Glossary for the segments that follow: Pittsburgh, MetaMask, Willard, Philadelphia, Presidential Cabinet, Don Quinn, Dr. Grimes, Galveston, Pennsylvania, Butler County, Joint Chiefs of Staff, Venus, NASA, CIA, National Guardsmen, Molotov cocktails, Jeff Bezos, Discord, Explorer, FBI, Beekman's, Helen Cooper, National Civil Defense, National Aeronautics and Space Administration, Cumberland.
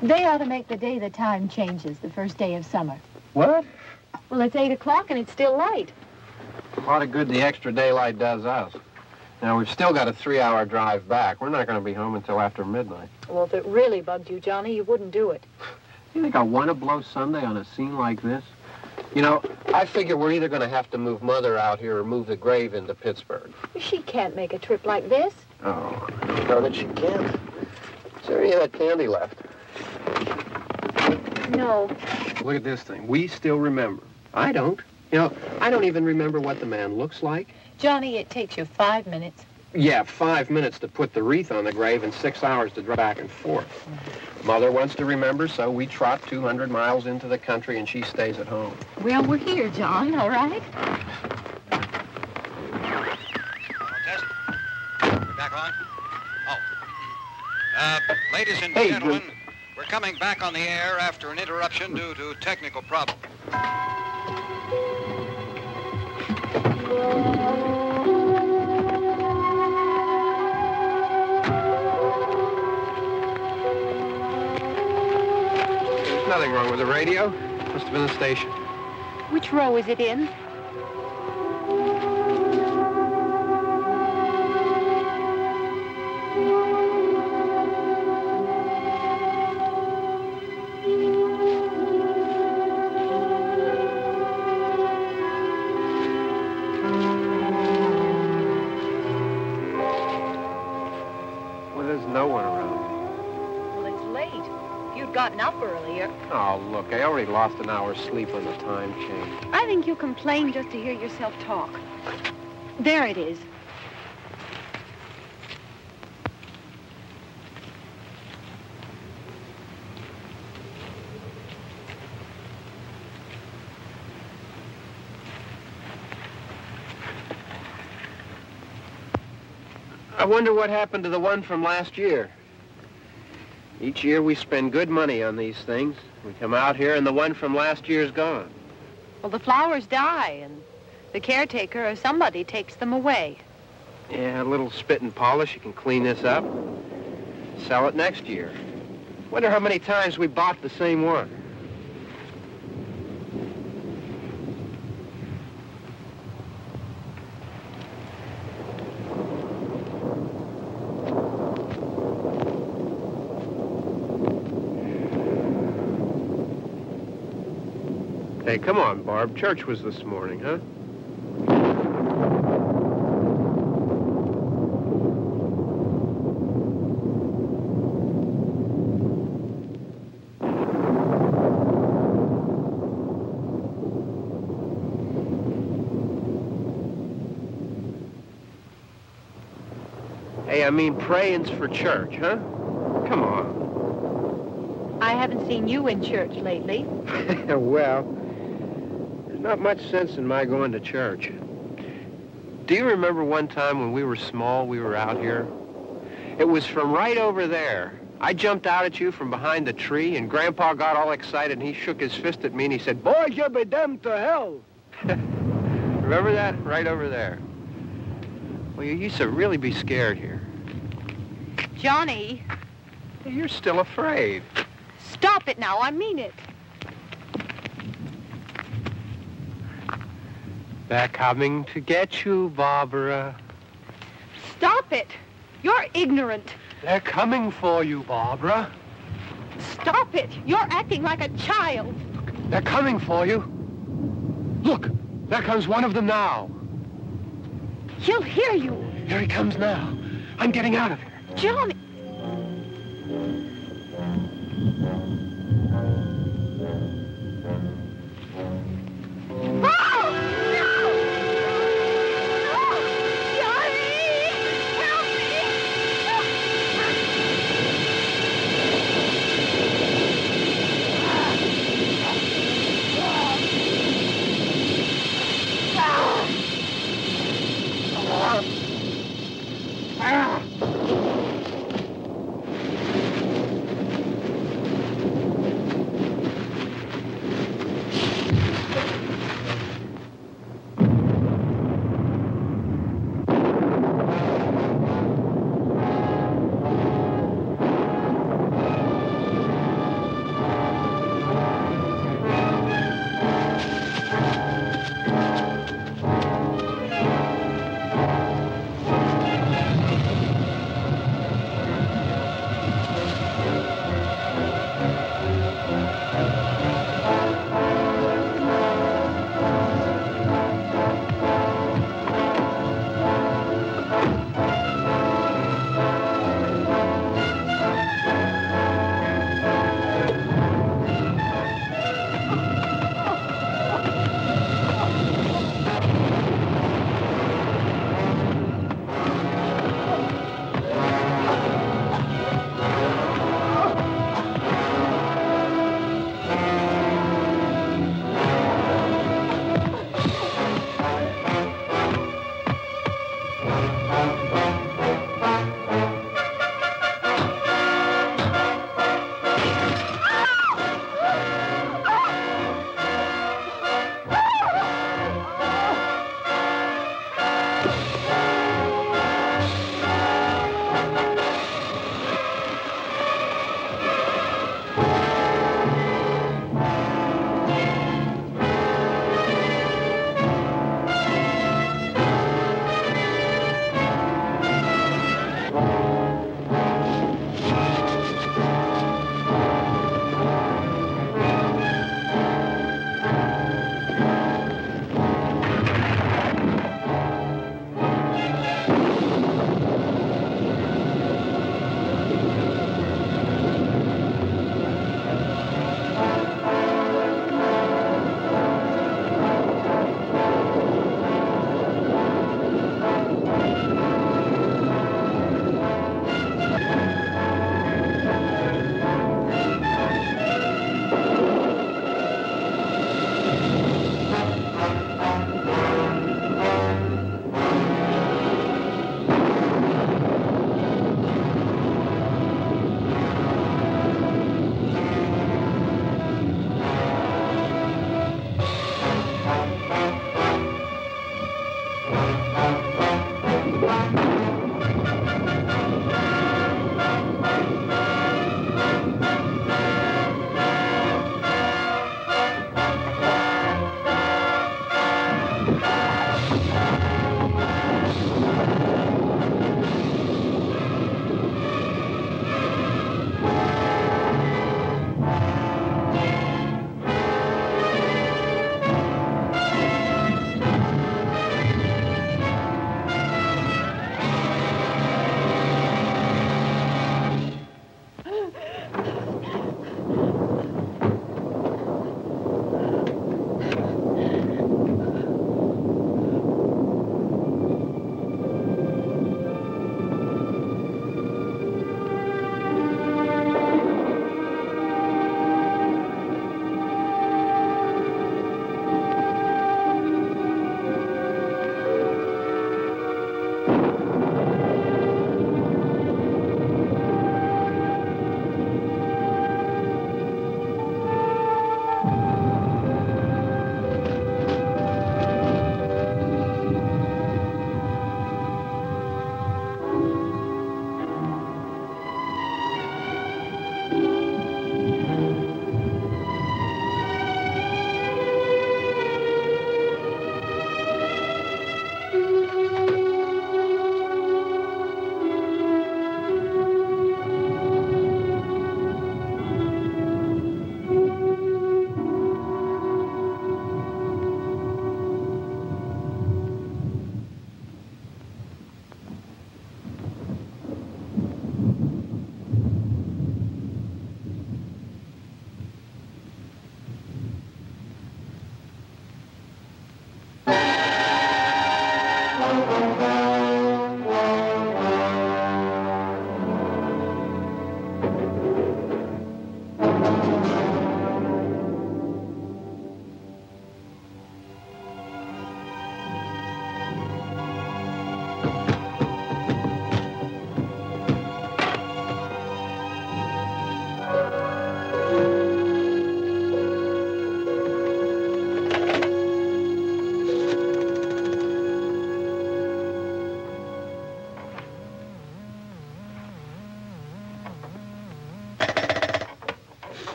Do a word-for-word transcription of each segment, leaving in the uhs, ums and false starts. They ought to make the day the time changes, the first day of summer. What? Well, it's eight o'clock and it's still light. A lot of good the extra daylight does us. Now, we've still got a three-hour drive back. We're not going to be home until after midnight. Well, if it really bugged you, Johnny, you wouldn't do it. You think I want to blow Sunday on a scene like this? You know, I figure we're either going to have to move Mother out here or move the grave into Pittsburgh. She can't make a trip like this. Oh, darn it, she can't. Is there any of that candy left? No. Look at this thing. We still remember. I don't. You know, I don't even remember what the man looks like. Johnny, it takes you five minutes. Yeah, five minutes to put the wreath on the grave and six hours to drive back and forth. Mm-hmm. Mother wants to remember, so we trot two hundred miles into the country and she stays at home. Well, we're here, John, all right? Test. We're back on? Oh. Uh, ladies and hey, gentlemen... Bruce. We're coming back on the air after an interruption due to technical problem. There's nothing wrong with the radio. Must have been the station. Which row is it in? Oh, look, I already lost an hour's sleep on the time change. I think you complain just to hear yourself talk. There it is. I wonder what happened to the one from last year. Each year we spend good money on these things. We come out here and the one from last year's gone. Well, the flowers die and the caretaker or somebody takes them away. Yeah, a little spit and polish, you can clean this up. Sell it next year. Wonder how many times we bought the same one. Hey, come on, Barb. Church was this morning, huh? Hey, I mean prayings for church, huh? Come on. I haven't seen you in church lately. Well... Not much sense in my going to church. Do you remember one time when we were small, we were out here? It was from right over there. I jumped out at you from behind the tree, and Grandpa got all excited, and he shook his fist at me, and he said, "Boys, you'll be damned to hell." Remember that? Right over there. Well, you used to really be scared here. Johnny. You're still afraid. Stop it now. I mean it. They're coming to get you, Barbara. Stop it. You're ignorant. They're coming for you, Barbara. Stop it. You're acting like a child. Look, they're coming for you. Look, there comes one of them now. He'll hear you. Here he comes now. I'm getting out of here. Johnny. Yeah.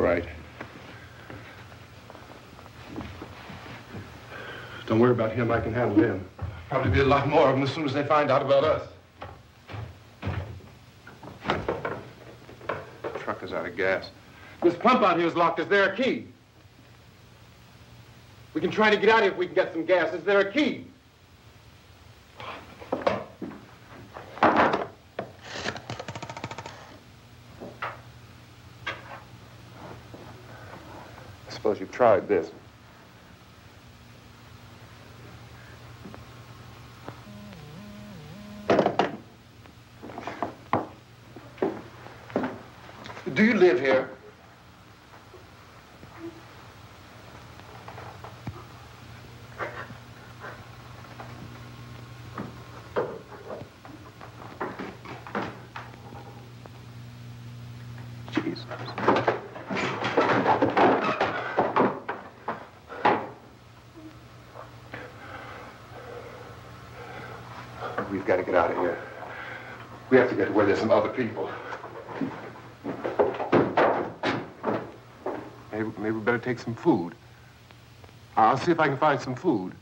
right. Don't worry about him. I can handle him. Probably be a lot more of them as soon as they find out about us. The truck is out of gas. This pump out here is locked. Is there a key? We can try to get out here if we can get some gas. Is there a key? I suppose you've tried this. Do you live here? Jesus. We've got to get out of here. We have to get to where there's some other people. Maybe we better take some food. I'll see if I can find some food.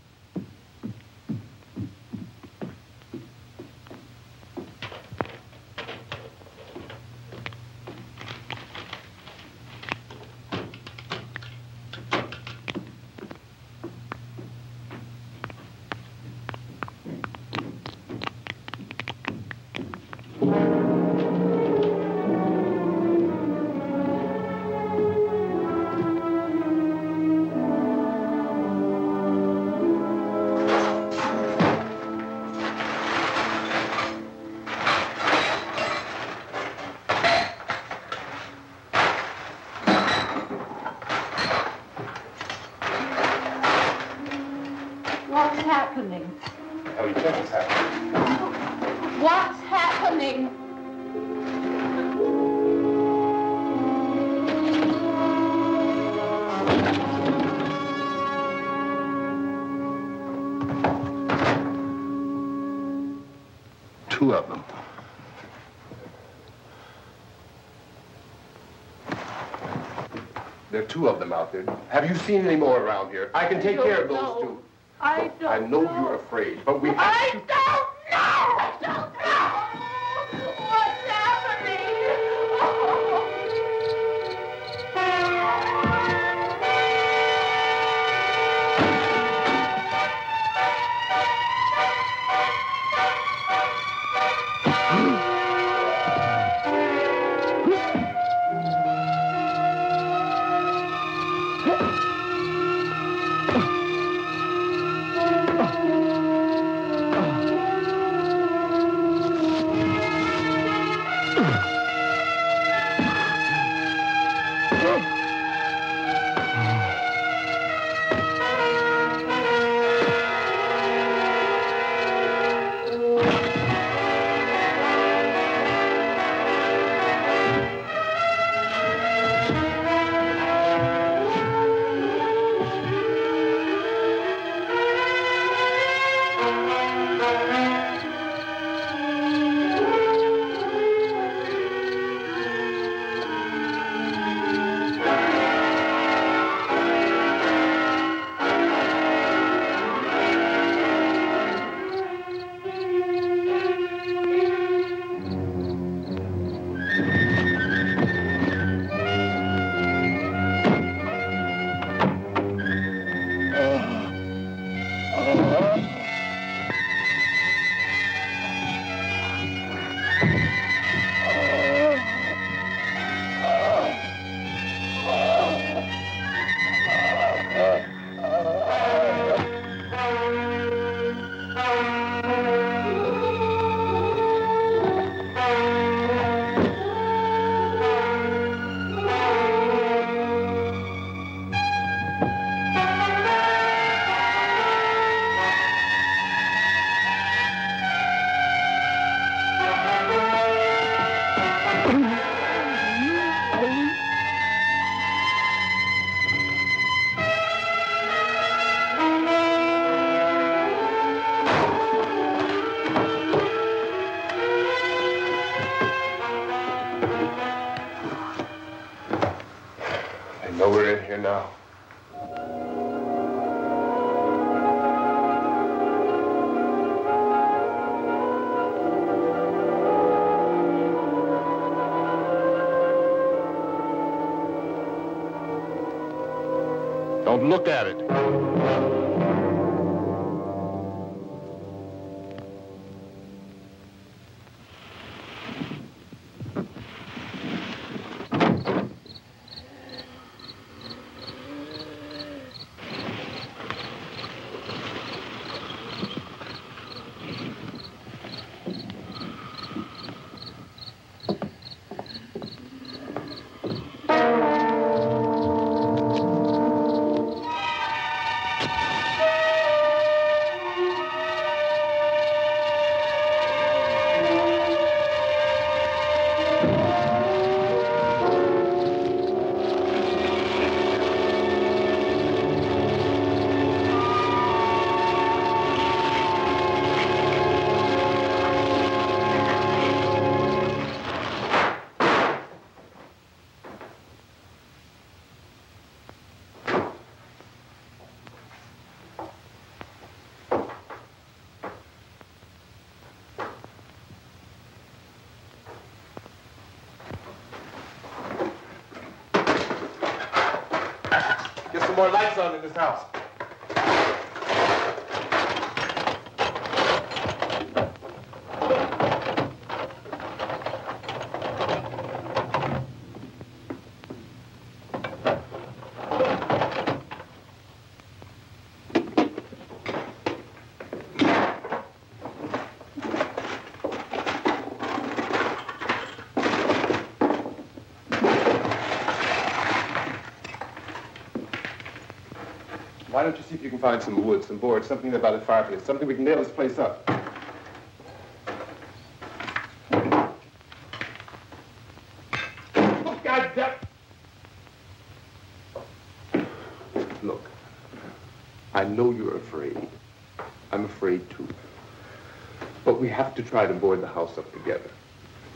Two of them out there. Have you seen any more around here? I can take I care of those know. two. I don't I know, know you're afraid, but we have I to... don't know! I don't know! What's happening? Oh. nowhere in here now. Don't look at it. More lights on in this house. Why don't you see if you can find some wood, some boards, something about a fireplace, something we can nail this place up. Oh, God damn. Look, I know you're afraid. I'm afraid too. But we have to try to board the house up together.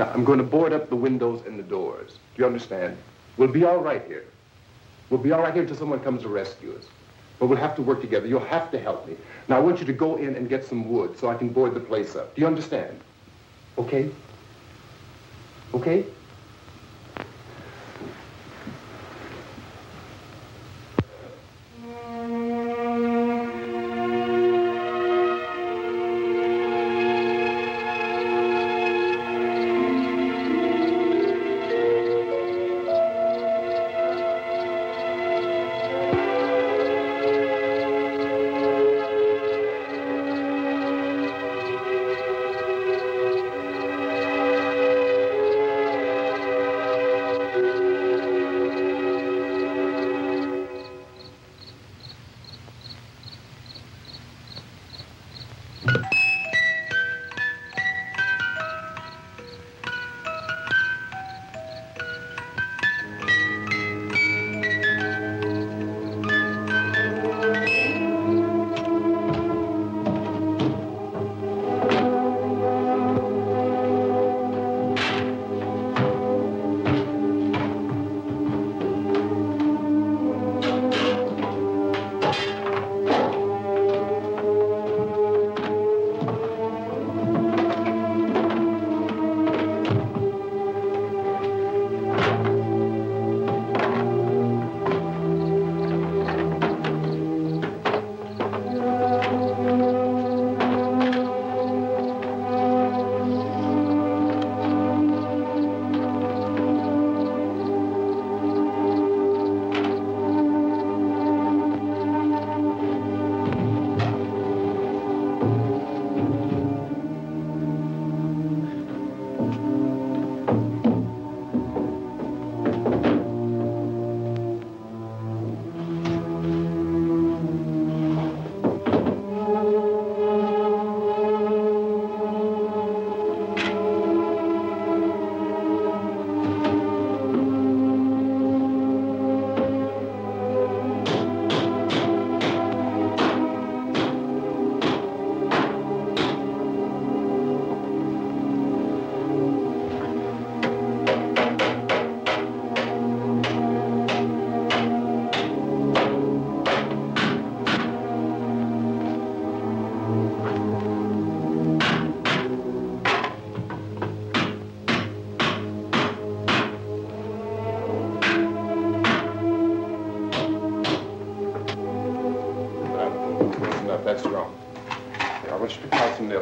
Now, I'm going to board up the windows and the doors. Do you understand? We'll be all right here. We'll be all right here until someone comes to rescue us. But we'll have to work together. You'll have to help me. Now, I want you to go in and get some wood so I can board the place up. Do you understand? Okay? Okay?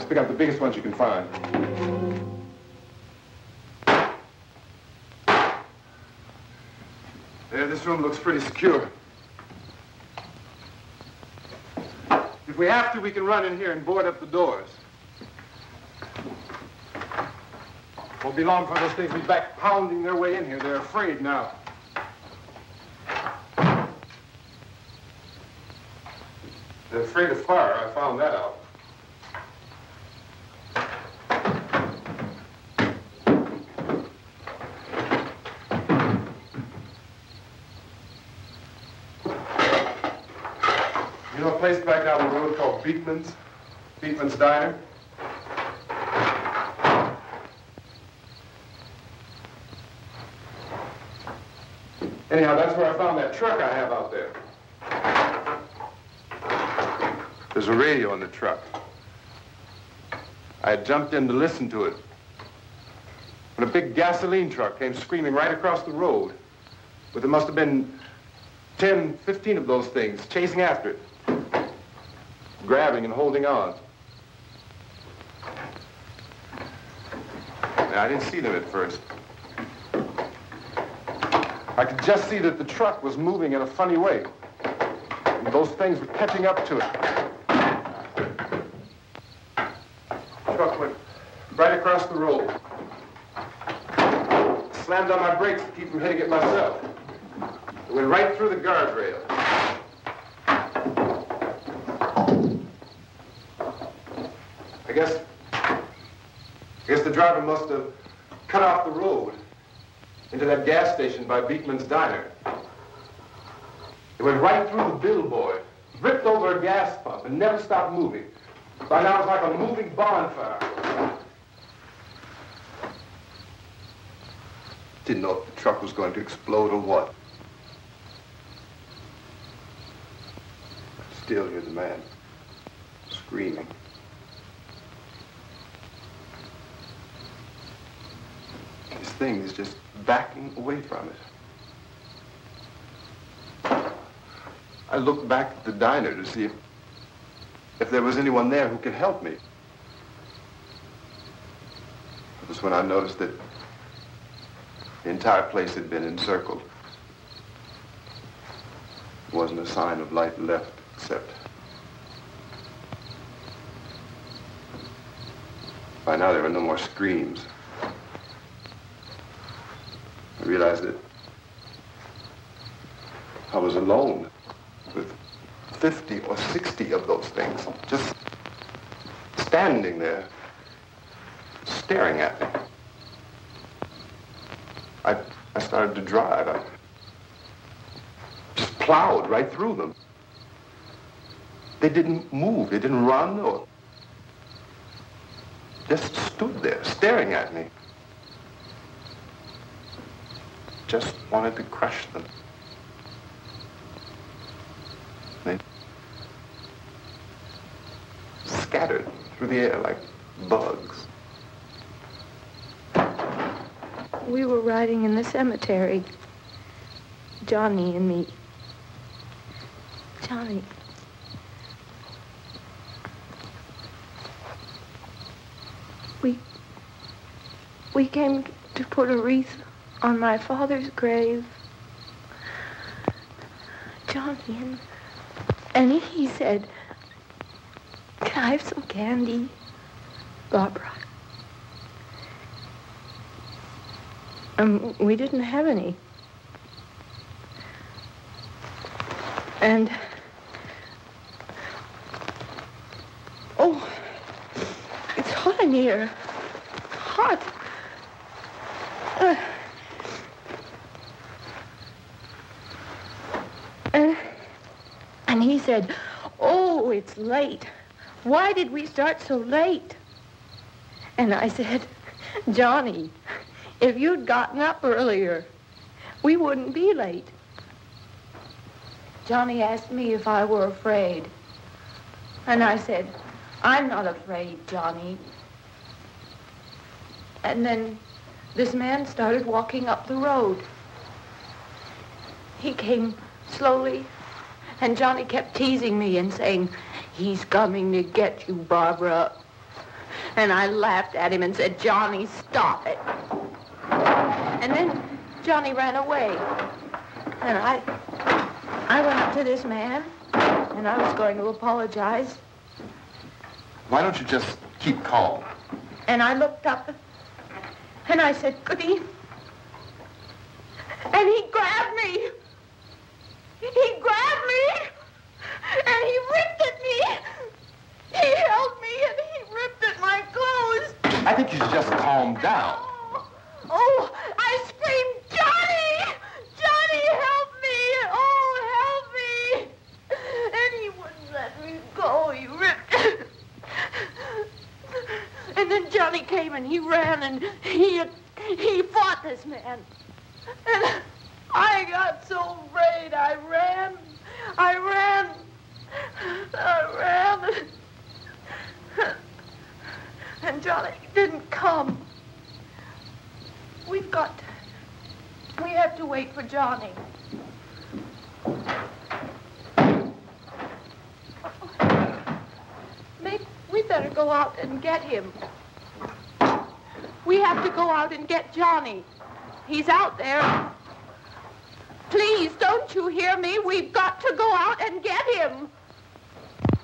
let's pick out the biggest ones you can find. Yeah, this room looks pretty secure. If we have to, we can run in here and board up the doors. Won't be long before those things be back pounding their way in here. They're afraid now. They're afraid of fire. I found that out. You know a place back down the road called Beekman's? Beekman's Diner? Anyhow, that's where I found that truck I have out there. There's a radio in the truck. I jumped in to listen to it when a big gasoline truck came screaming right across the road. But there must have been ten, fifteen of those things chasing after it, grabbing and holding on. Now, I didn't see them at first. I could just see that the truck was moving in a funny way. And those things were catching up to it. The truck went right across the road. Slammed on my brakes to keep from hitting it myself. It went right through the guardrail. I guess, I guess the driver must have cut off the road into that gas station by Beekman's Diner. It went right through the billboard, ripped over a gas pump, and never stopped moving. By now, it's like a moving bonfire. Didn't know if the truck was going to explode or what. Still hear the man screaming. This thing is just backing away from it. I looked back at the diner to see if, if there was anyone there who could help me. It was when I noticed that the entire place had been encircled. There wasn't a sign of life left except. By now there were no more screams. I realized that I was alone with fifty or sixty of those things, just standing there, staring at me. I, I started to drive. I just plowed right through them. They didn't move, they didn't run, or just stood there, staring at me. Just wanted to crush them. They scattered through the air like bugs. We were riding in the cemetery, Johnny and me. Johnny. We, we came to put a wreath on my father's grave, Johnny, and he said, "Can I have some candy, Barbara?" And we didn't have any. And, oh, it's hot in here, hot. Uh, And, and he said, "Oh, it's late. Why did we start so late?" And I said, "Johnny, if you'd gotten up earlier, we wouldn't be late." Johnny asked me if I were afraid. And I said, "I'm not afraid, Johnny." And then this man started walking up the road. He came slowly, and Johnny kept teasing me and saying, "He's coming to get you, Barbara." And I laughed at him and said, Johnny, stop it. And then Johnny ran away. And I, I went up to this man, and I was going to apologize. Why don't you just keep calm? And I looked up, and I said, Goody. And he grabbed me. He grabbed me, and he ripped at me. He held me, and he ripped at my clothes. I think you should just calm down. Oh, oh I screamed, Johnny! Johnny, help me! Oh, help me! And he wouldn't let me go. He ripped. And then Johnny came, and he ran, and he, he fought this man. And I got so afraid, I ran, I ran, I ran, and Johnny didn't come. We've got, we have to wait for Johnny. Maybe we better go out and get him. We have to go out and get Johnny. He's out there. Please, don't you hear me? We've got to go out and get him.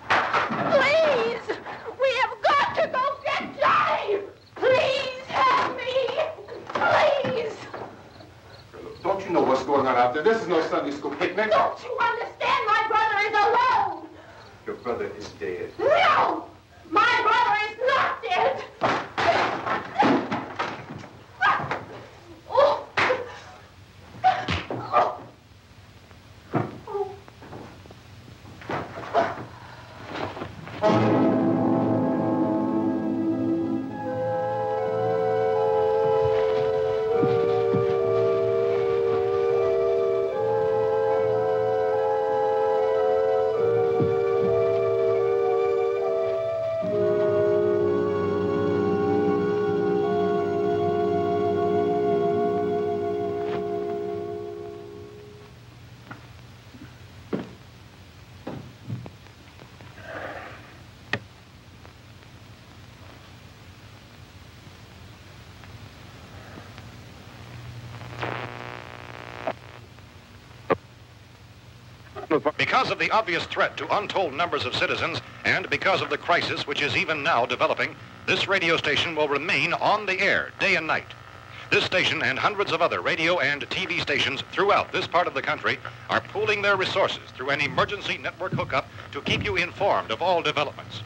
Please! We have got to go get Johnny! Please help me! Please! Don't you know what's going on out there? This is no Sunday school picnic. Don't you understand? My brother is alone! Your brother is dead. No! My brother is not dead! Because of the obvious threat to untold numbers of citizens, and because of the crisis which is even now developing, this radio station will remain on the air day and night. This station and hundreds of other radio and T V stations throughout this part of the country are pooling their resources through an emergency network hookup to keep you informed of all developments.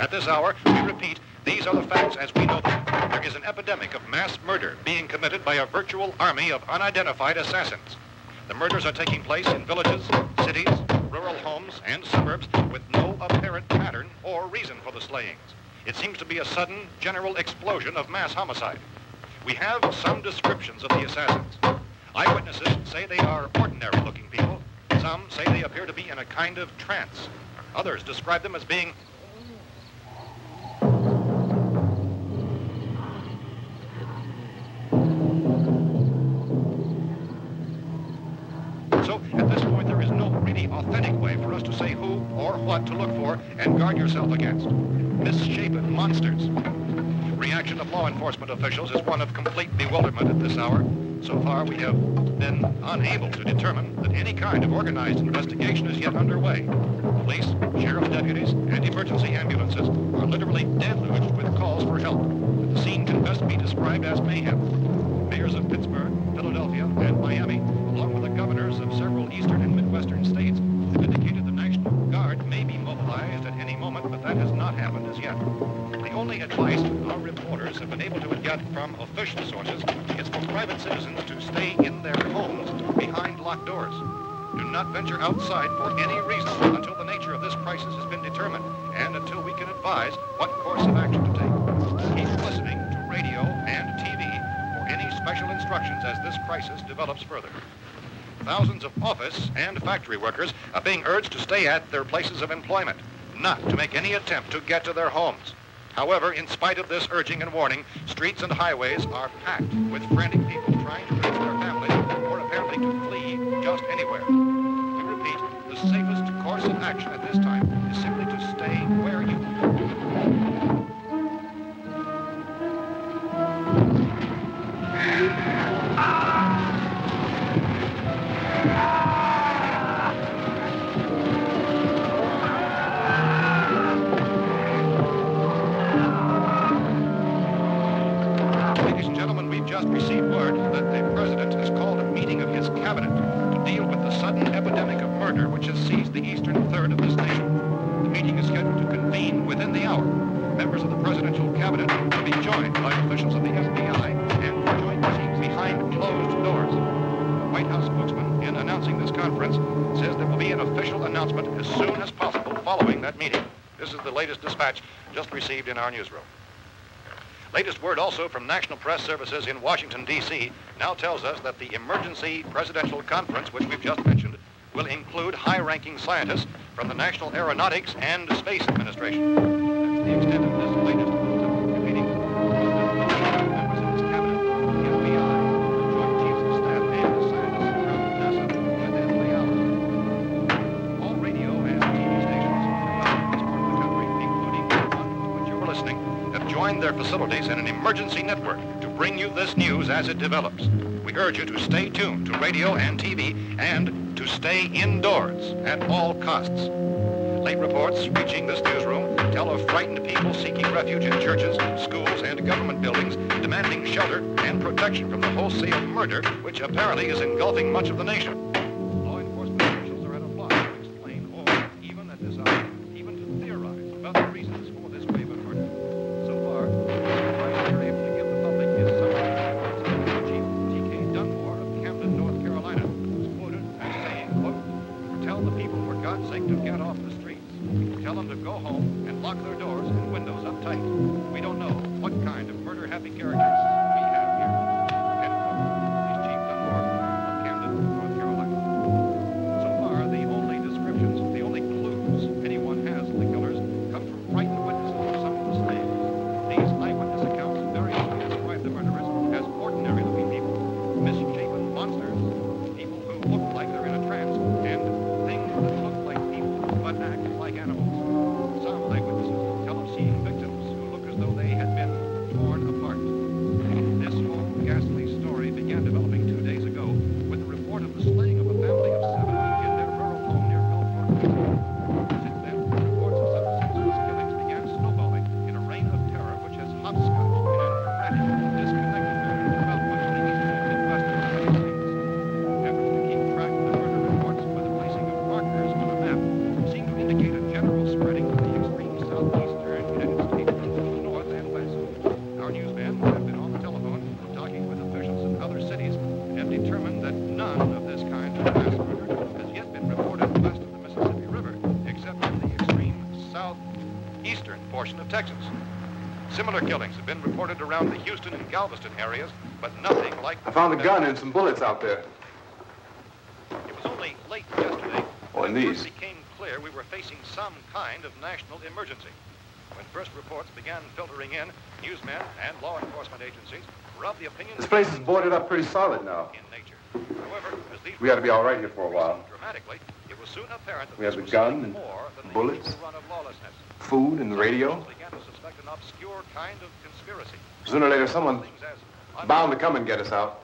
At this hour, we repeat, these are the facts as we know them. There is an epidemic of mass murder being committed by a virtual army of unidentified assassins. The murders are taking place in villages, cities, rural homes, and suburbs with no apparent pattern or reason for the slayings. It seems to be a sudden, general explosion of mass homicide. We have some descriptions of the assassins. Eyewitnesses say they are ordinary-looking people. Some say they appear to be in a kind of trance. Others describe them as being... authentic way for us to say who or what to look for and guard yourself against. Misshapen monsters. Reaction of law enforcement officials is one of complete bewilderment at this hour. So far, we have been unable to determine that any kind of organized investigation is yet underway. Police, sheriff's deputies, and emergency ambulances are literally deluged with calls for help. The scene can best be described as mayhem. Mayors of Pittsburgh, Philadelphia, and Miami, along with the governors of several eastern and midwestern states, have indicated the National Guard may be mobilized at any moment, but that has not happened as yet. The only advice our reporters have been able to get from official sources is for private citizens to stay in their homes behind locked doors. Do not venture outside for any reason until the nature of this crisis has been determined and until we can advise what course of action to take. Keep listening to radio and T V for any special instructions as this crisis develops further. Thousands of office and factory workers are being urged to stay at their places of employment, not to make any attempt to get to their homes. However, in spite of this urging and warning, streets and highways are packed with frantic people trying to reach their families or apparently to flee just anywhere. We repeat, the safest course of action at this time is simply to stay where you are. received word that the president has called a meeting of his cabinet to deal with the sudden epidemic of murder which has seized the eastern third of this nation. The meeting is scheduled to convene within the hour. Members of the presidential cabinet will be joined by officials of the F B I and joint chiefs behind closed doors. The White House spokesman, in announcing this conference, says there will be an official announcement as soon as possible following that meeting. This is the latest dispatch just received in our newsroom. Latest word also from National Press Services in Washington, D C now tells us that the emergency presidential conference, which we've just mentioned, will include high-ranking scientists from the National Aeronautics and Space Administration. That's the extent of this latest bulletin meeting. Members of this cabinet, the F B I, the Joint Chiefs of Staff, and the scientists from NASA within the hour. All radio and T V stations throughout this part of the country, including the one to which you were listening, have joined their facilities in an emergency network to bring you this news as it develops. We urge you to stay tuned to radio and T V and to stay indoors at all costs. Late reports reaching this newsroom tell of frightened people seeking refuge in churches, schools, and government buildings, demanding shelter and protection from the wholesale murder which apparently is engulfing much of the nation. Law enforcement officials are at a loss to explain or, even at this hour, even to theorize about the reasons for this wave of murder. So far, to get off the streets. We tell them to go home and lock their doors and windows up tight. We don't know what kind of murder-happy characters we have here. And Police Chief Dunmore of Camden, North Carolina. So far, the only descriptions, the only clues anyone has of the killers come from frightened witnesses of some of the slaves. These eyewitness accounts variously describe the murderers as ordinary-looking people, misshapen monsters, people who look like they're in a trance, and things that look but act like animals. Some eyewitnesses tell of seeing victims who look as though they had been torn apart. This whole ghastly story began developing two days ago with a report of the slaying of a family of seven in their rural home near Gulfport. Since then, reports of such senseless killings began snowballing in a reign of terror which has hopscotched in an erratic, disconnected manner throughout much of the eastern Midwest of the United States. Efforts to keep track of the murder reports by the placing of markers on a map seem to indicate a general spreading to the extreme southeastern United States to the north and west. Our newsmen have been on the telephone talking with officials in other cities and have determined that none of this kind of mass murder has yet been reported west of the Mississippi River, except in the extreme southeastern portion of Texas. Similar killings have been reported around the Houston and Galveston areas, but nothing like... I found a gun and some bullets out there. It was only late yesterday... Oh, and these... we were facing some kind of national emergency. When first reports began filtering in, newsmen and law enforcement agencies were of the opinion... This place is boarded up pretty solid now. ...in nature. However, as these... We ought to be all right here for a while. ...dramatically, it was soon apparent that... We have a gun and bullets, food and the radio. ...began to suspect an obscure kind of conspiracy. Sooner or later, someone's bound to come and get us out.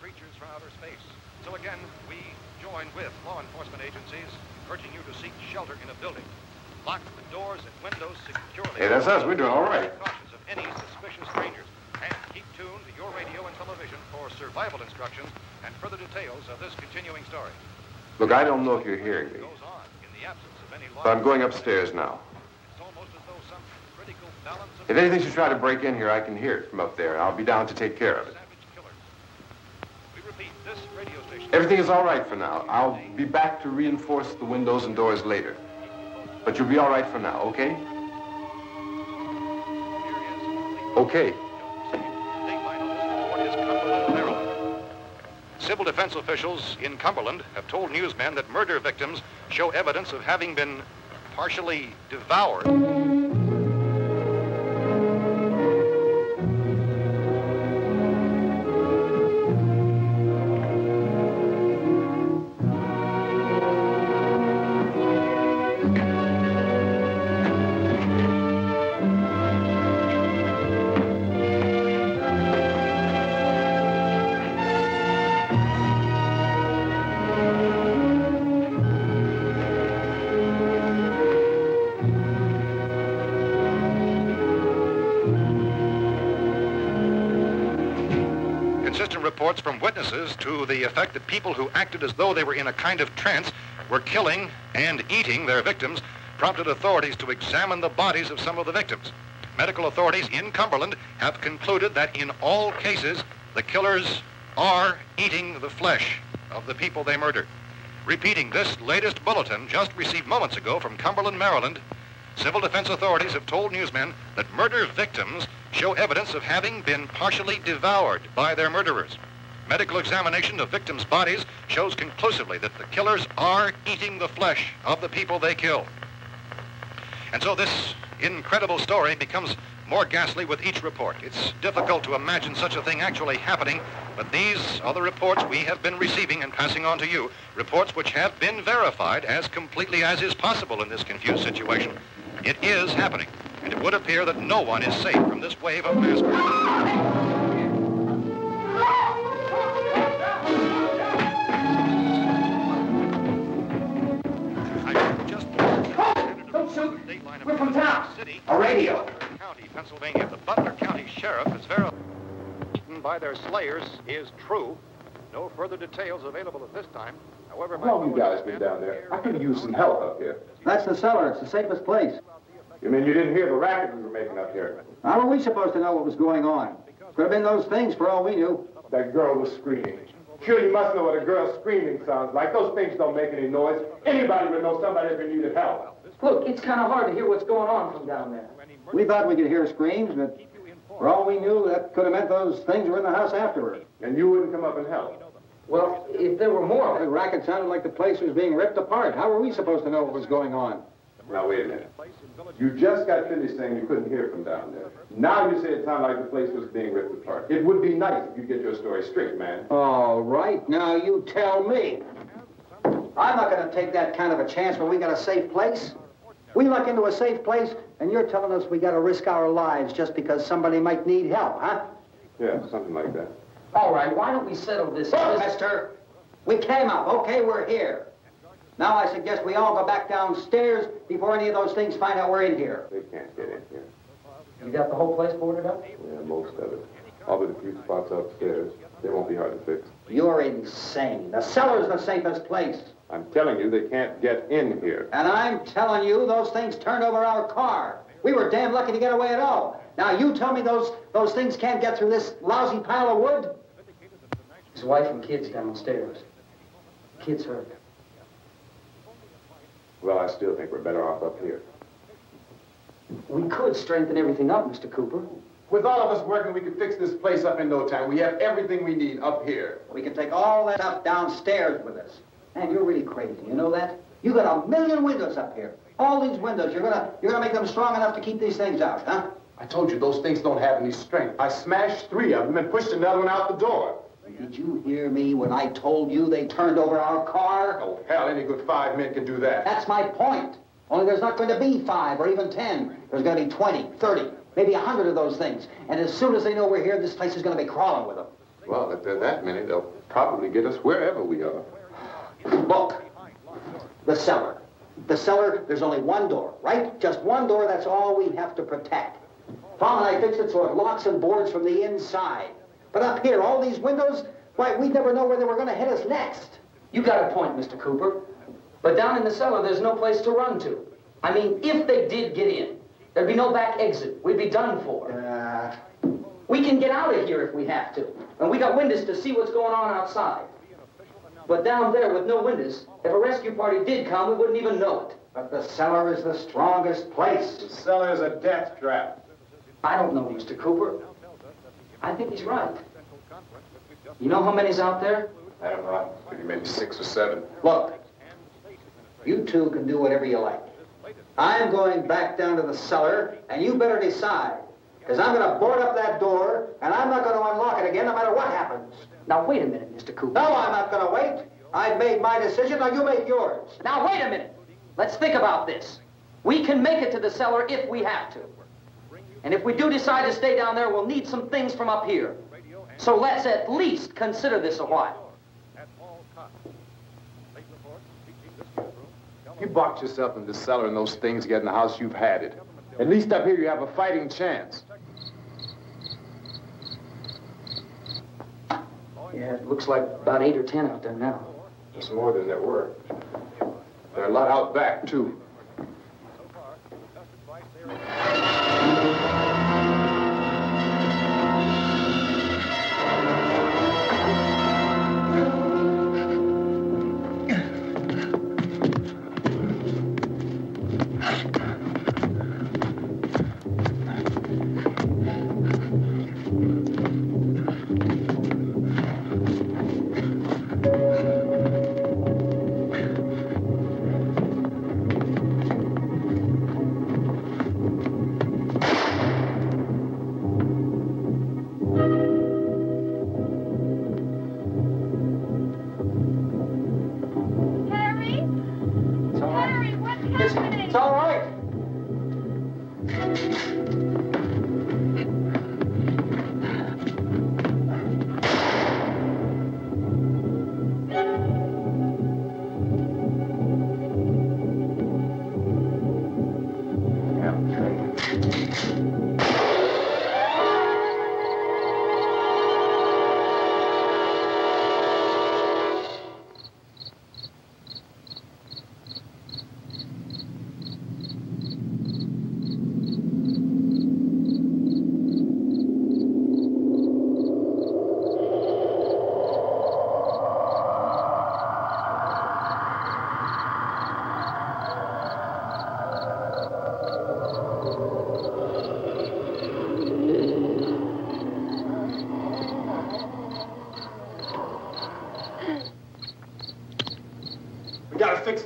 ...creatures from outer space. So again, we join with law enforcement agencies... urging you to seek shelter in a building. Lock the doors and windows securely. Hey, that's us. We're doing all right. Cautious of any suspicious strangers. And keep tuned to your radio and television for survival instructions and further details of this continuing story. Look, I don't know if you're hearing me, but I'm going upstairs now. It's almost as though some critical balance of... If anything should try to break in here, I can hear it from up there. I'll be down to take care of it. Everything is all right for now. I'll be back to reinforce the windows and doors later. But you'll be all right for now, okay? Okay. Civil defense officials in Cumberland have told newsmen that murder victims show evidence of having been partially devoured. consistent reports from witnesses to the effect that people who acted as though they were in a kind of trance were killing and eating their victims prompted authorities to examine the bodies of some of the victims. Medical authorities in Cumberland have concluded that in all cases, the killers are eating the flesh of the people they murdered. Repeating this latest bulletin just received moments ago from Cumberland, Maryland, civil defense authorities have told newsmen that murder victims show evidence of having been partially devoured by their murderers. Medical examination of victims' bodies shows conclusively that the killers are eating the flesh of the people they kill. And so this incredible story becomes more ghastly with each report. It's difficult to imagine such a thing actually happening, but these are the reports we have been receiving and passing on to you, reports which have been verified as completely as is possible in this confused situation. It is happening, and it would appear that no one is safe from this wave of mass murder. We're from town. City, a radio. County, Pennsylvania. The Butler County Sheriff is verified by their slayers is true. No further details available at this time. However, how long you guys been down there? I could use some help up here. That's the cellar. It's the safest place. You mean you didn't hear the racket we were making up here? How were we supposed to know what was going on? Could have been those things for all we knew. That girl was screaming. Sure, you must know what a girl screaming sounds like. Those things don't make any noise. Anybody would know somebody's been needed help. Look, it's kind of hard to hear what's going on from down there. We thought we could hear screams, but for all we knew, that could have meant those things were in the house afterward. And you wouldn't come up and help? Well, if there were more. The racket sounded like the place was being ripped apart. How were we supposed to know what was going on? Now, wait a minute. You just got finished saying you couldn't hear from down there. Now you say it sounded like the place was being ripped apart. It would be nice if you get your story straight, man. All right, now you tell me. I'm not going to take that kind of a chance when we got a safe place. We luck into a safe place, and you're telling us we got to risk our lives just because somebody might need help, huh? Yeah, something like that. All right, why don't we settle this? Look, mister, we came up. Okay, we're here. Now I suggest we all go back downstairs before any of those things find out we're in here. They can't get in here. You got the whole place boarded up? Yeah, most of it. All but a few spots upstairs. They won't be hard to fix. You're insane. The cellar's the safest place. I'm telling you, they can't get in here. And I'm telling you, those things turned over our car. We were damn lucky to get away at all. Now you tell me those those things can't get through this lousy pile of wood? His wife and kids downstairs. Kids hurt. Well, I still think we're better off up here. We could strengthen everything up, Mister Cooper. With all of us working, we could fix this place up in no time. We have everything we need up here. We can take all that stuff downstairs with us. Man, you're really crazy, you know that? You got a million windows up here. All these windows, you're gonna, you're gonna make them strong enough to keep these things out, huh? I told you, those things don't have any strength. I smashed three of them and pushed another one out the door. Did you hear me when I told you they turned over our car? Oh, hell, any good five men can do that. That's my point. Only there's not going to be five or even ten. There's going to be twenty, thirty, maybe a hundred of those things. And as soon as they know we're here, this place is going to be crawling with them. Well, if there are that many, they'll probably get us wherever we are. Look, the cellar. The cellar, there's only one door, right? Just one door, that's all we have to protect. Tom and I fixed it so it locks and boards from the inside. But up here, all these windows, why, we'd never know where they were going to hit us next. You got a point, Mister Cooper. But down in the cellar, there's no place to run to. I mean, if they did get in, there'd be no back exit. We'd be done for. Uh... We can get out of here if we have to. And we got windows to see what's going on outside. But down there with no windows, if a rescue party did come, we wouldn't even know it. But the cellar is the strongest place. The cellar is a death trap. I don't know, Mister Cooper. I think he's right. You know how many's out there? I don't know. Maybe six or seven. Look, you two can do whatever you like. I'm going back down to the cellar, and you better decide. Because I'm going to board up that door, and I'm not going to unlock it again no matter what happens. Now, wait a minute, Mister Cooper. No, I'm not going to wait. I've made my decision. Now, you make yours. Now, wait a minute. Let's think about this. We can make it to the cellar if we have to. And if we do decide to stay down there, we'll need some things from up here. So let's at least consider this a while. You box yourself in the cellar and those things get in the house, you've had it. At least up here you have a fighting chance. Yeah, it looks like about eight or ten out there now. That's more than there were. There are a lot out back, too.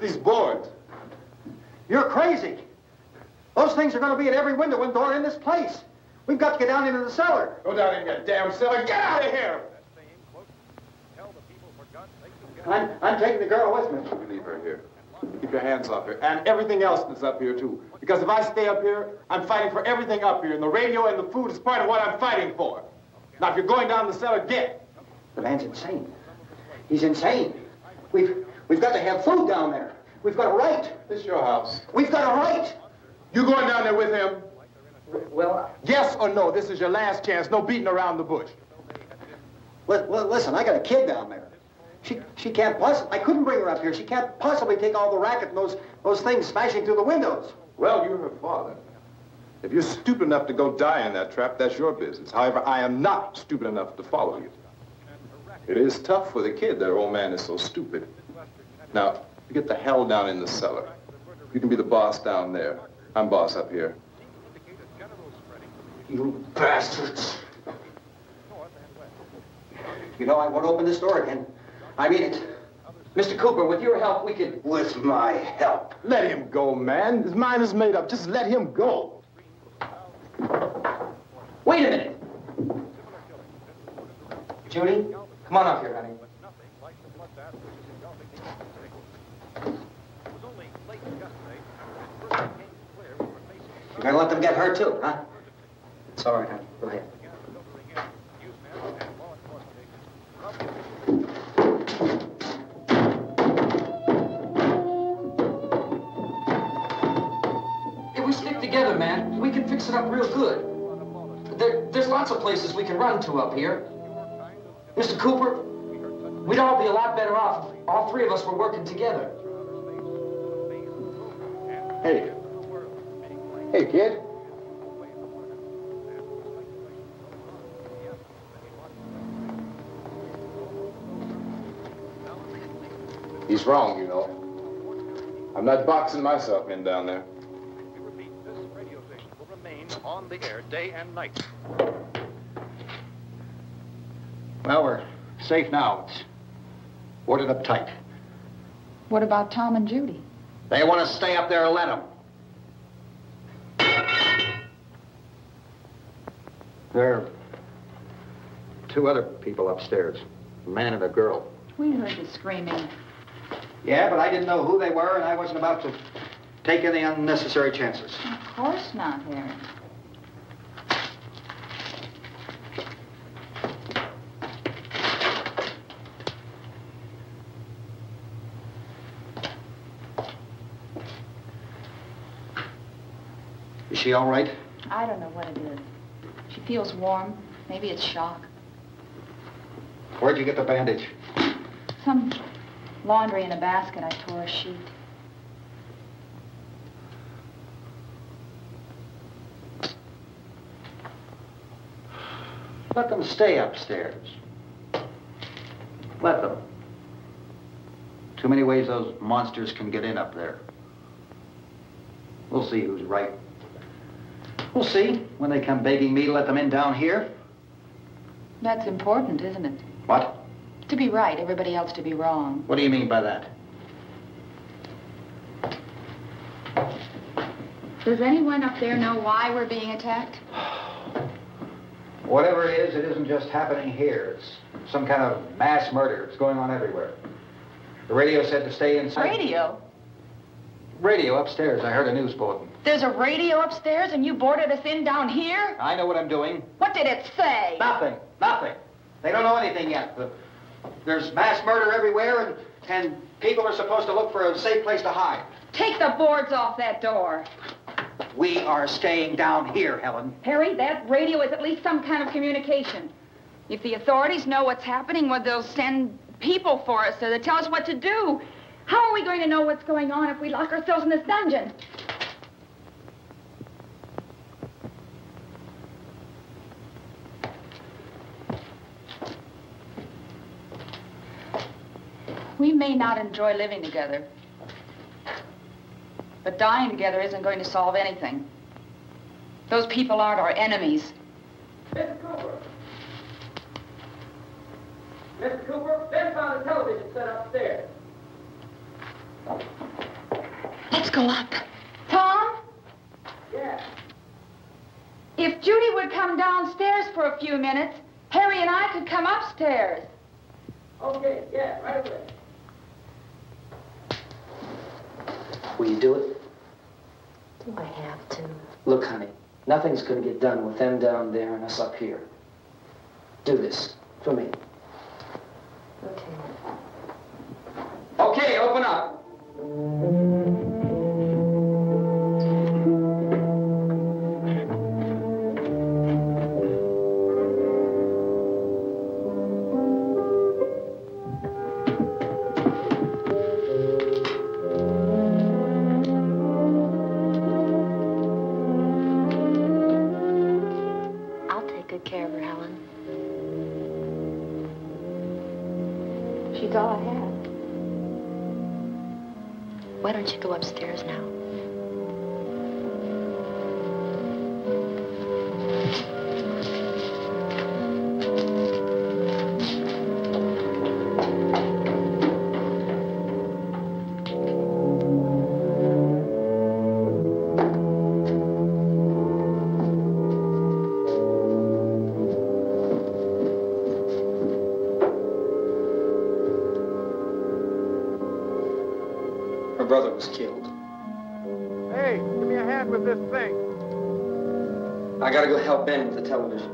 These boards. You're crazy. Those things are going to be in every window and door in this place. We've got to get down into the cellar. Go down in that damn cellar. Get out of here. I'm, I'm taking the girl with me. You leave her here. Keep your hands off her. And everything else that's up here, too. Because if I stay up here, I'm fighting for everything up here. And the radio and the food is part of what I'm fighting for. Now, if you're going down the cellar, get. The man's insane. He's insane. We've... We've got to have food down there. We've got a right. This is your house. We've got a right. You going down there with him? Well, yes or no, this is your last chance. No beating around the bush. Well, listen, I got a kid down there. She, she can't possibly, I couldn't bring her up here. She can't possibly take all the racket and those, those things smashing through the windows. Well, you're her father. If you're stupid enough to go die in that trap, that's your business. However, I am not stupid enough to follow you. It is tough for the kid that old man is so stupid. Now, you get the hell down in the cellar. You can be the boss down there. I'm boss up here. You bastards. You know, I won't open this door again. I mean it. Mister Cooper, with your help, we could... With my help. Let him go, man. His mind is made up. Just let him go. Wait a minute. Judy, come on up here, honey. You're going to let them get her, too, huh? It's all right, honey. Go ahead. If we stick together, man, we can fix it up real good. There, there's lots of places we can run to up here. Mister Cooper, we'd all be a lot better off if all three of us were working together. Hey. Hey, kid. He's wrong, you know. I'm not boxing myself in down there. We repeat, this radio station will remain on the air day and night. Well, we're safe now. It's boarded up tight. What about Tom and Judy? They want to stay up there, let them. There are two other people upstairs, a man and a girl. We heard the screaming. Yeah, but I didn't know who they were, and I wasn't about to take any unnecessary chances. Of course not, Harry. Is she all right? I don't know what it is. She feels warm. Maybe it's shock. Where'd you get the bandage? Some laundry in a basket. I tore a sheet. Let them stay upstairs. Let them. Too many ways those monsters can get in up there. We'll see who's right. We'll see. When they come begging me to let them in down here. That's important, isn't it? What? To be right, everybody else to be wrong. What do you mean by that? Does anyone up there know why we're being attacked? Whatever it is, it isn't just happening here. It's some kind of mass murder. It's going on everywhere. The radio said to stay inside. Radio? Radio upstairs. I heard a news bulletin. There's a radio upstairs and you boarded us in down here? I know what I'm doing. What did it say? Nothing. Nothing. They don't know anything yet. There's mass murder everywhere and, and people are supposed to look for a safe place to hide. Take the boards off that door. We are staying down here, Helen. Harry, that radio is at least some kind of communication. If the authorities know what's happening, well, they'll send people for us so they'll tell us what to do. How are we going to know what's going on if we lock ourselves in this dungeon? We may not enjoy living together, but dying together isn't going to solve anything. Those people aren't our enemies. Mister Cooper! Mister Cooper, Ben found a television set upstairs. Let's go up. Tom? Yeah? If Judy would come downstairs for a few minutes, Harry and I could come upstairs. Okay, yeah, right away. Will you do it? Do I have to? Look, honey, nothing's going to get done with them down there and us up here. Do this for me. Okay. Okay, open up. Was killed. Hey, give me a hand with this thing. I gotta go help Ben with the television.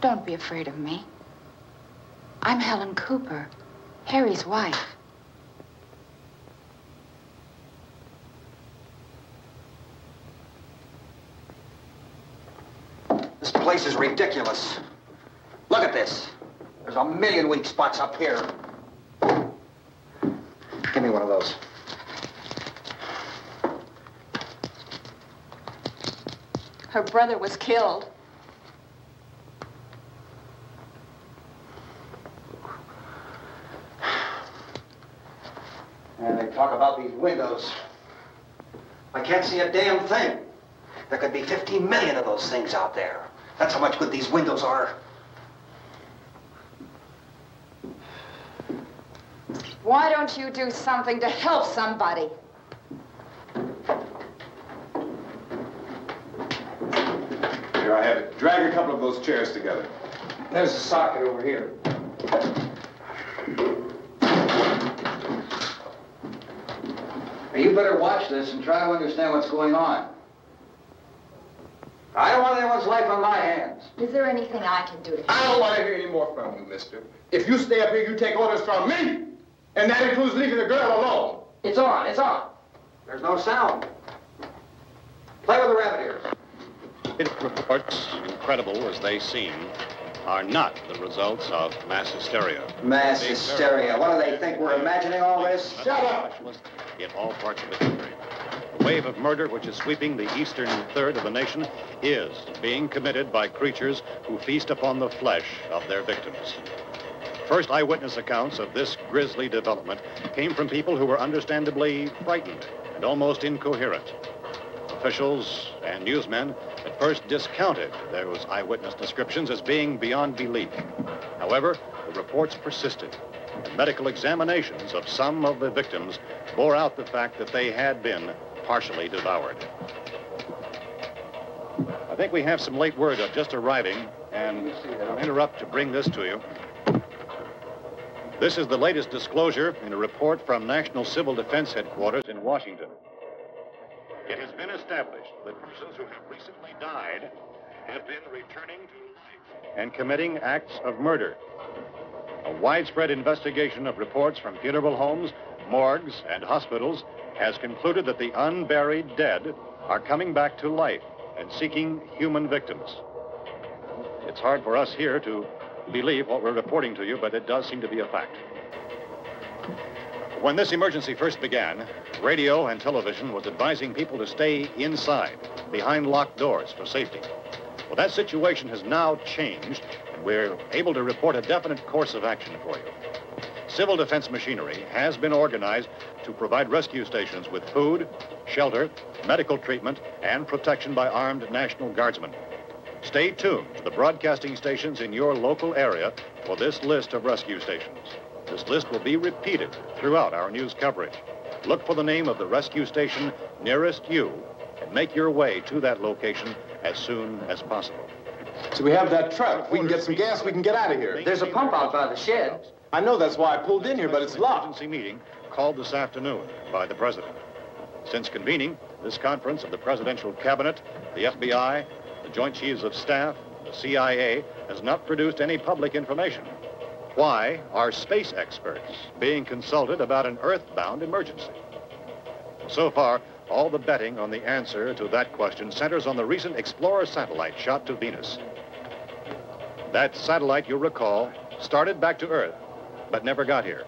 Don't be afraid of me. I'm Helen Cooper, Harry's wife. This place is ridiculous. Look at this. There's a million weak spots up here. Give me one of those. Her brother was killed. Talk about these windows. I can't see a damn thing. There could be fifteen million of those things out there. That's how much good these windows are. Why don't you do something to help somebody? Here, I have it. Drag a couple of those chairs together. There's a socket over here. You better watch this and try to understand what's going on. I don't want anyone's life on my hands. Is there anything I can do to help? I don't want to hear any more from you, mister. If you stay up here, you take orders from me. And that includes leaving the girl alone. It's on, it's on. There's no sound. Play with the rabbit ears. Its reports, incredible as they seem, are not the results of mass hysteria. Mass hysteria. What do they think? We're imagining all this? Shut up! In all parts of the country. The wave of murder which is sweeping the eastern third of the nation is being committed by creatures who feast upon the flesh of their victims. First eyewitness accounts of this grisly development came from people who were understandably frightened and almost incoherent. Officials and newsmen at first discounted those eyewitness descriptions as being beyond belief. However, the reports persisted. The medical examinations of some of the victims bore out the fact that they had been partially devoured. I think we have some late word of just arriving, and I'll interrupt to bring this to you. This is the latest disclosure in a report from National Civil Defense Headquarters in Washington. It has been established that persons who have recently died have been returning to life and committing acts of murder. A widespread investigation of reports from funeral homes, morgues, and hospitals has concluded that the unburied dead are coming back to life and seeking human victims. It's hard for us here to believe what we're reporting to you, but it does seem to be a fact. When this emergency first began, radio and television was advising people to stay inside, behind locked doors for safety. Well, that situation has now changed, and we're able to report a definite course of action for you. Civil defense machinery has been organized to provide rescue stations with food, shelter, medical treatment, and protection by armed National Guardsmen. Stay tuned to the broadcasting stations in your local area for this list of rescue stations. This list will be repeated throughout our news coverage. Look for the name of the rescue station nearest you and make your way to that location as soon as possible. So we have that truck. If we can get some gas, we can get out of here. There's a pump out by the shed. I know that's why I pulled in here, but it's locked. Emergency meeting called this afternoon by the president. Since convening, this conference of the Presidential Cabinet, the F B I, the Joint Chiefs of Staff, the C I A, has not produced any public information. Why are space experts being consulted about an earthbound emergency? So far, all the betting on the answer to that question centers on the recent Explorer satellite shot to Venus. That satellite, you'll recall, started back to Earth, but never got here.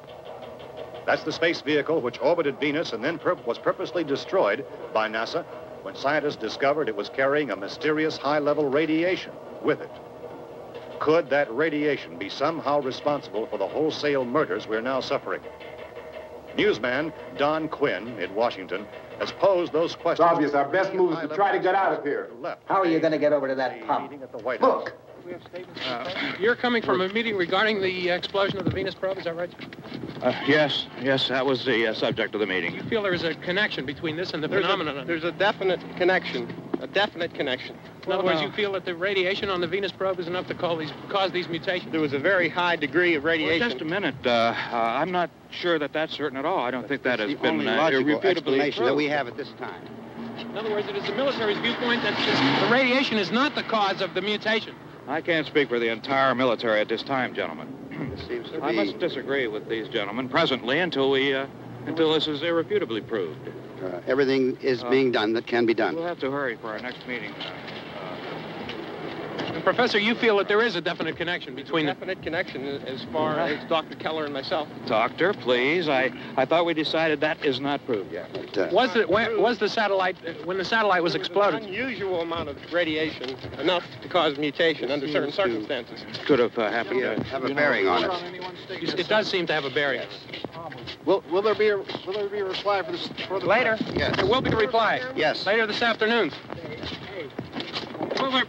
That's the space vehicle which orbited Venus and then pur- was purposely destroyed by NASA when scientists discovered it was carrying a mysterious high-level radiation with it. Could that radiation be somehow responsible for the wholesale murders we're now suffering? Newsman Don Quinn in Washington has posed those questions. It's obvious our best move is to try to get out of here. How are you going to get over to that pump? Look! Uh, you're coming from a meeting regarding the explosion of the Venus probe, is that right? Uh, yes, yes, that was the uh, subject of the meeting. You feel there is a connection between this and the there's phenomenon? A, there's a definite connection, a definite connection. In well, other words, uh, you feel that the radiation on the Venus probe is enough to call these, cause these mutations? There was a very high degree of radiation. Well, just a minute, uh, uh, I'm not sure that that's certain at all. I don't think that has been uh, a reputable explanation that we have at this time. In other words, it is the military's viewpoint that this, the radiation is not the cause of the mutation. I can't speak for the entire military at this time, gentlemen. It seems to I be... must disagree with these gentlemen presently until we, uh, until this is irrefutably proved. Uh, everything is uh, being done that can be done. We'll have to hurry for our next meeting. Uh, and Professor, you feel that there is a definite connection between... A definite the... connection as far uh, as Doctor Keller and myself. Doctor, please. I, I thought we decided that is not proved yet. But, uh, was, the, proved. was the satellite... When the satellite was, was exploded... an unusual amount of radiation, enough to cause mutation it under certain circumstances. Could have uh, happened. Yeah, to have a bearing know, on it. It, it does seem to have a bearing. Will, will, there be a, will there be a reply for this? For the Later. Question? Yes. There will be a reply. Yes. Later this afternoon. Well, we're,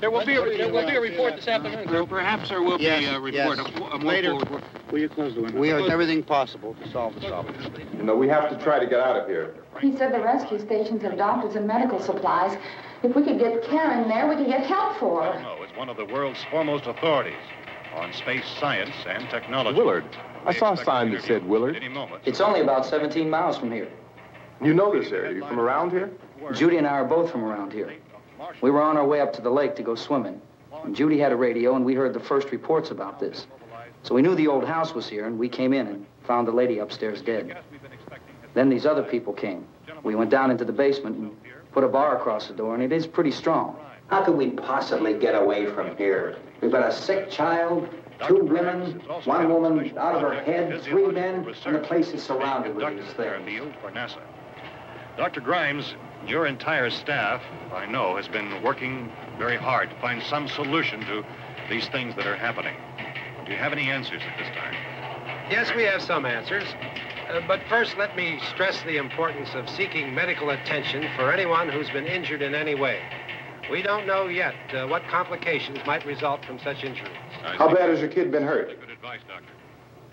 There will be a, there will be a report this afternoon. Or perhaps there will yes, be a report. Yes. A, a later. Forward. Will you close the window? We are doing everything possible to solve this problem. You know, we have to try to get out of here. He said the rescue stations have doctors and medical supplies. If we could get Karen there, we could get help for her. Well, no, it's one of the world's foremost authorities on space science and technology. Willard. I saw a sign that said Willard. It's only about seventeen miles from here. You know this area. Are you from around here? Judy and I are both from around here. We were on our way up to the lake to go swimming. And Judy had a radio, and we heard the first reports about this. So we knew the old house was here, and we came in and found the lady upstairs dead. Then these other people came. We went down into the basement and put a bar across the door, and it is pretty strong. How could we possibly get away from here? We've got a sick child, two women, one woman out of her head, three men, and the place is surrounded with these things. Doctor Grimes, your entire staff, I know, has been working very hard to find some solution to these things that are happening. Do you have any answers at this time? Yes, we have some answers. Uh, but first, let me stress the importance of seeking medical attention for anyone who's been injured in any way. We don't know yet uh, what complications might result from such injuries. How bad has your kid been hurt? Good advice, doctor.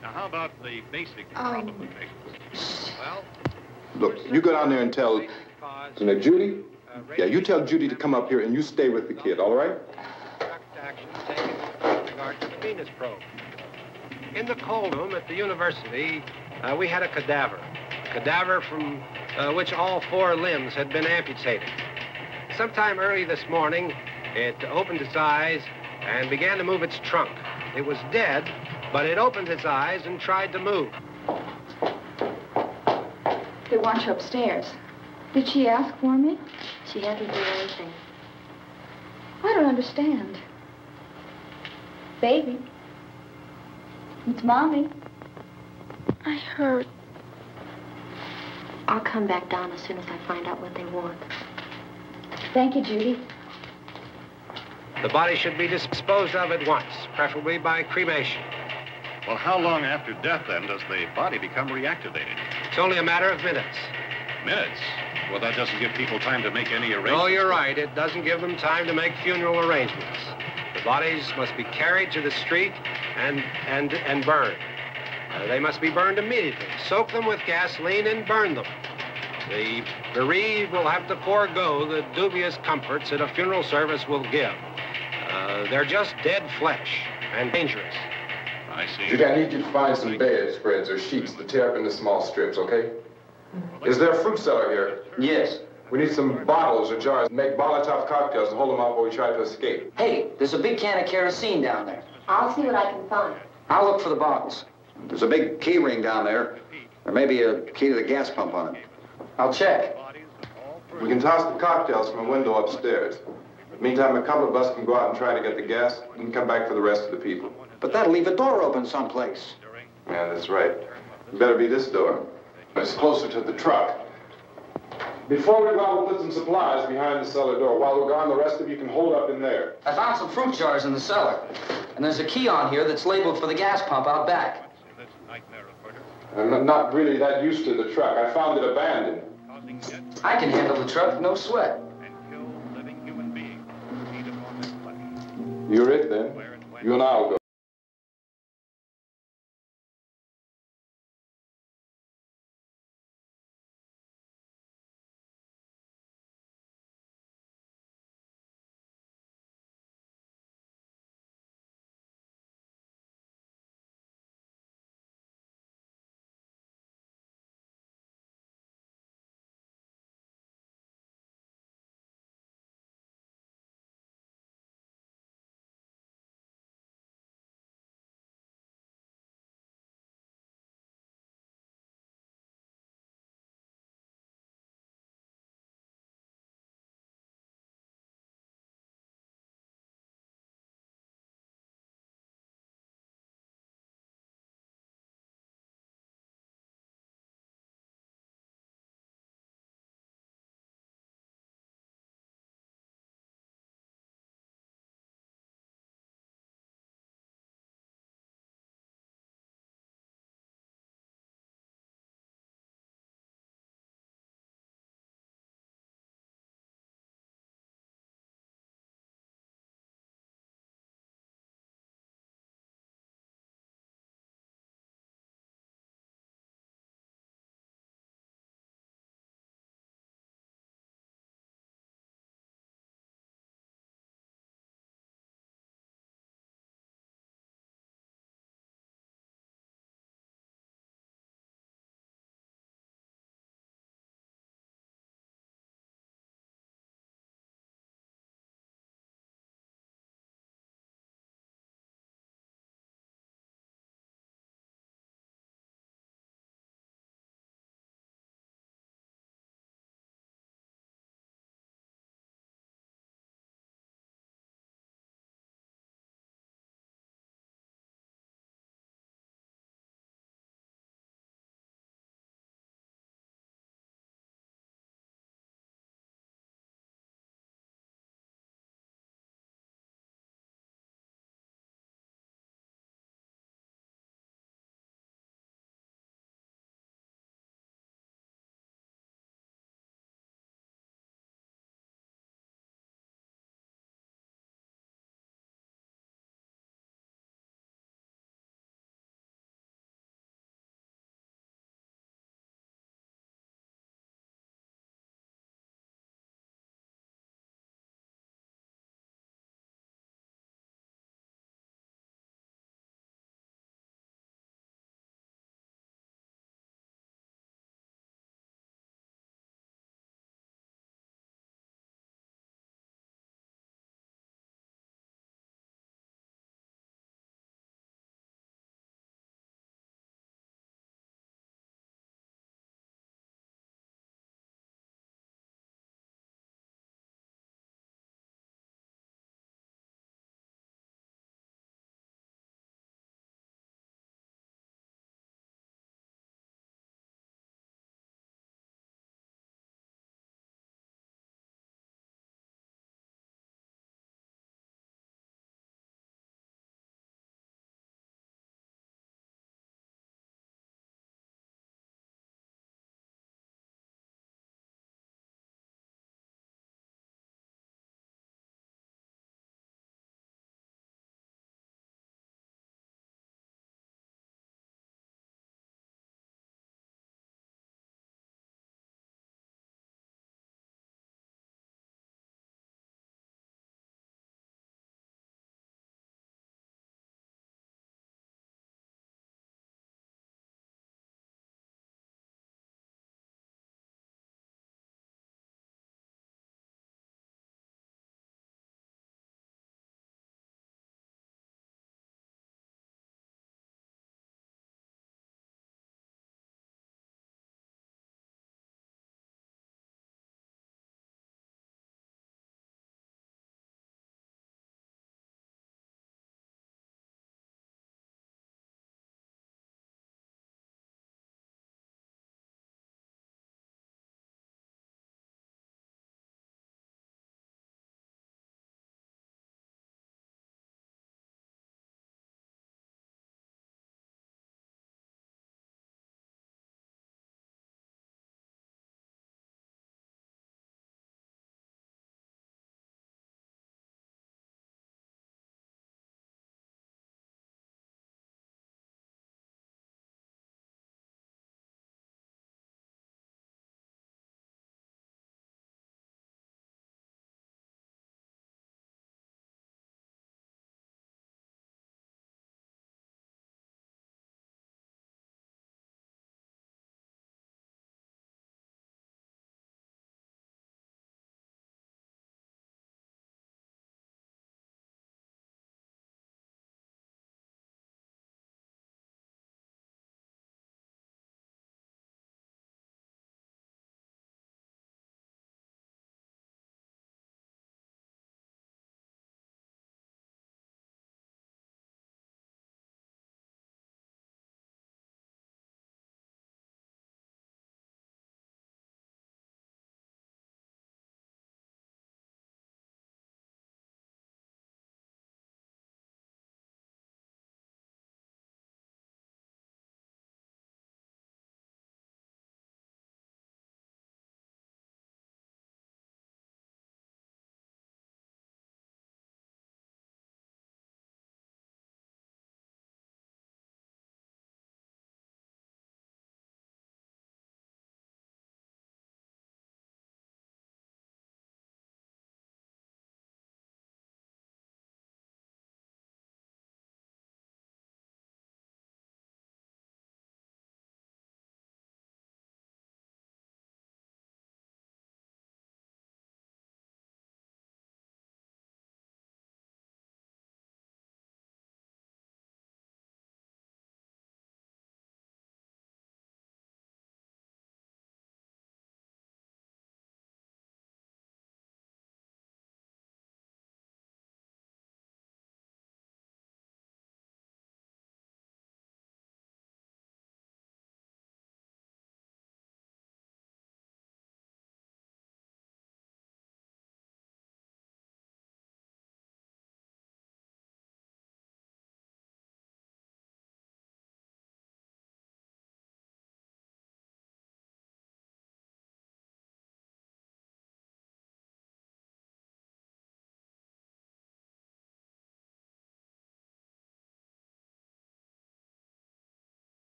Now, how about the basic problem um. Well, look, you go down there and tell, you know, Judy? Yeah, you tell Judy to come up here and you stay with the kid, all right? Venus probe. In the cold room at the university, uh, we had a cadaver. A cadaver from uh, which all four limbs had been amputated. Sometime early this morning, it opened its eyes and began to move its trunk. It was dead, but it opened its eyes and tried to move. They want you upstairs. Did she ask for me? She had to do anything. I don't understand. Baby. It's Mommy. I heard. I'll come back down as soon as I find out what they want. Thank you, Judy. The body should be disposed of at once, preferably by cremation. Well, how long after death, then, does the body become reactivated? It's only a matter of minutes. Minutes? Well, that doesn't give people time to make any arrangements. Oh, you're right. It doesn't give them time to make funeral arrangements. The bodies must be carried to the street and, and, and burned. Uh, they must be burned immediately. Soak them with gasoline and burn them. The bereaved will have to forego the dubious comforts that a funeral service will give. Uh, they're just dead flesh and dangerous. I see. Judy, I need you to find some bed spreads or sheets to tear up into small strips, okay? Is there a fruit cellar here? Yes. We need some bottles or jars to make Molotov cocktails to hold them off while we try to escape. Hey, there's a big can of kerosene down there. I'll see what I can find. I'll look for the bottles. There's a big key ring down there. There may be a key to the gas pump on it. I'll check. We can toss the cocktails from a window upstairs. Meantime, a couple of us can go out and try to get the gas and come back for the rest of the people. But that'll leave a door open someplace. Yeah, that's right. It better be this door. It's closer to the truck. Before we go out, we'll put some supplies behind the cellar door. While we're gone, the rest of you can hold up in there. I found some fruit jars in the cellar. And there's a key on here that's labeled for the gas pump out back. I'm not really that used to the truck. I found it abandoned. I can handle the truck, no sweat. You're it, then. You and I will go.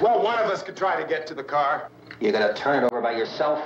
Well, one of us could try to get to the car. You're gonna turn it over by yourself?